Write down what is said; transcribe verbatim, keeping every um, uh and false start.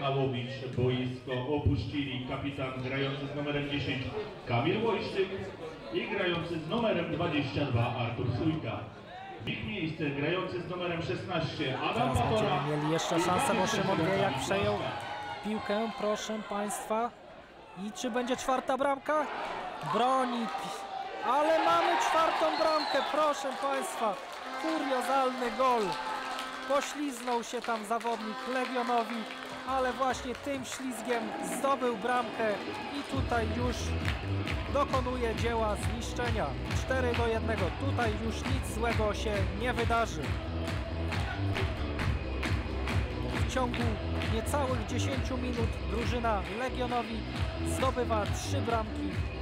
Kanałowicz, boisko opuścili kapitan grający z numerem dziesięć Kamil Wojszyk i grający z numerem dwadzieścia dwa Artur Sójka. W ich miejsce grający z numerem szesnaście Adam Mieli. Mieli jeszcze szansę, bo Szymon wie, jak przejął piłkę, proszę Państwa. I czy będzie czwarta bramka? Broni, ale mamy czwartą bramkę, proszę Państwa. Kuriozalny gol. Pośliznął się tam zawodnik Legionowi, ale właśnie tym ślizgiem zdobył bramkę i tutaj już dokonuje dzieła zniszczenia. cztery do jednego. Tutaj już nic złego się nie wydarzy. W ciągu niecałych dziesięciu minut drużyna Legionowi zdobywa trzy bramki.